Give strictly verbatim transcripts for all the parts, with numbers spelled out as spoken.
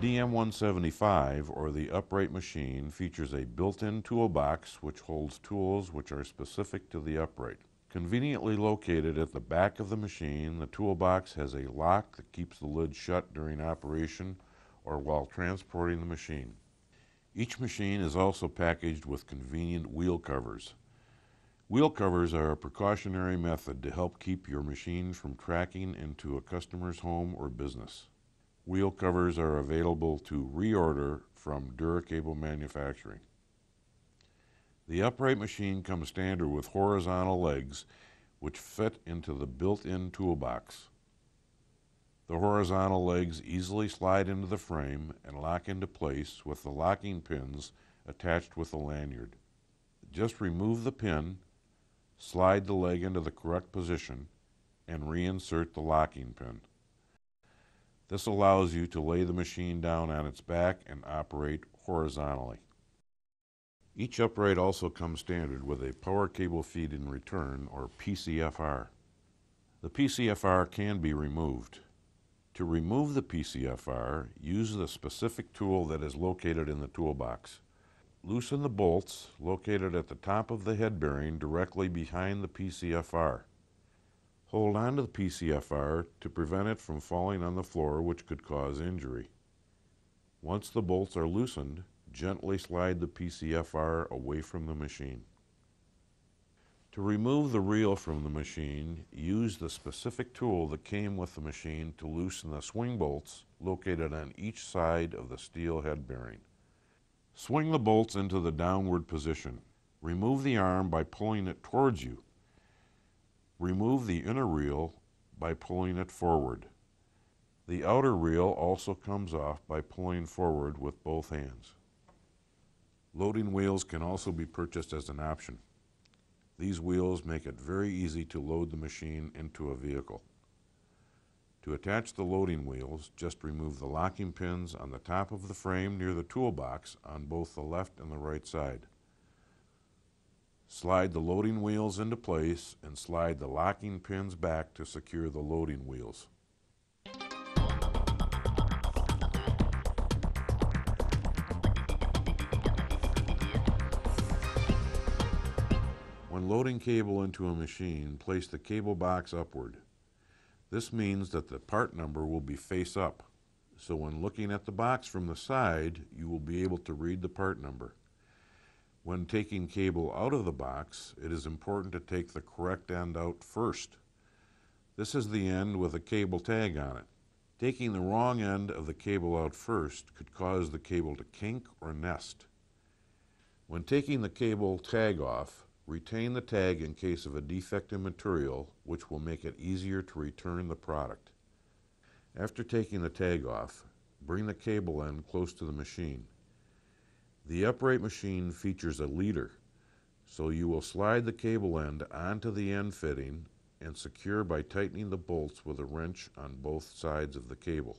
D M one seventy-five, or the upright machine, features a built-in toolbox which holds tools which are specific to the upright. Conveniently located at the back of the machine, the toolbox has a lock that keeps the lid shut during operation or while transporting the machine. Each machine is also packaged with convenient wheel covers. Wheel covers are a precautionary method to help keep your machine from tracking into a customer's home or business. Wheel covers are available to reorder from Dura Cable Manufacturing. The upright machine comes standard with horizontal legs which fit into the built-in toolbox. The horizontal legs easily slide into the frame and lock into place with the locking pins attached with the lanyard. Just remove the pin, slide the leg into the correct position, and reinsert the locking pin. This allows you to lay the machine down on its back and operate horizontally. Each upright also comes standard with a power cable feed in return, or P C F R. The P C F R can be removed. To remove the P C F R, use the specific tool that is located in the toolbox. Loosen the bolts located at the top of the head bearing directly behind the P C F R. Hold on to the P C F R to prevent it from falling on the floor, which could cause injury. Once the bolts are loosened, gently slide the P C F R away from the machine. To remove the reel from the machine, use the specific tool that came with the machine to loosen the swing bolts located on each side of the steel head bearing. Swing the bolts into the downward position. Remove the arm by pulling it towards you. Remove the inner reel by pulling it forward. The outer reel also comes off by pulling forward with both hands. Loading wheels can also be purchased as an option. These wheels make it very easy to load the machine into a vehicle. To attach the loading wheels, just remove the locking pins on the top of the frame near the toolbox on both the left and the right side. Slide the loading wheels into place and slide the locking pins back to secure the loading wheels. When loading cable into a machine, place the cable box upward. This means that the part number will be face up, so when looking at the box from the side, you will be able to read the part number. When taking cable out of the box, it is important to take the correct end out first. This is the end with a cable tag on it. Taking the wrong end of the cable out first could cause the cable to kink or nest. When taking the cable tag off, retain the tag in case of a defect in material, which will make it easier to return the product. After taking the tag off, bring the cable end close to the machine. The upright machine features a leader, so you will slide the cable end onto the end fitting and secure by tightening the bolts with a wrench on both sides of the cable.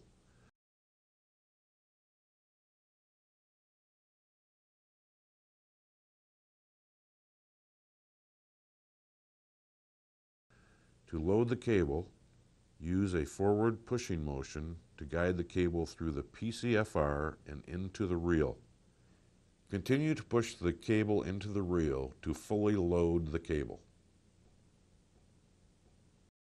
To load the cable, use a forward pushing motion to guide the cable through the P C F R and into the reel. Continue to push the cable into the reel to fully load the cable.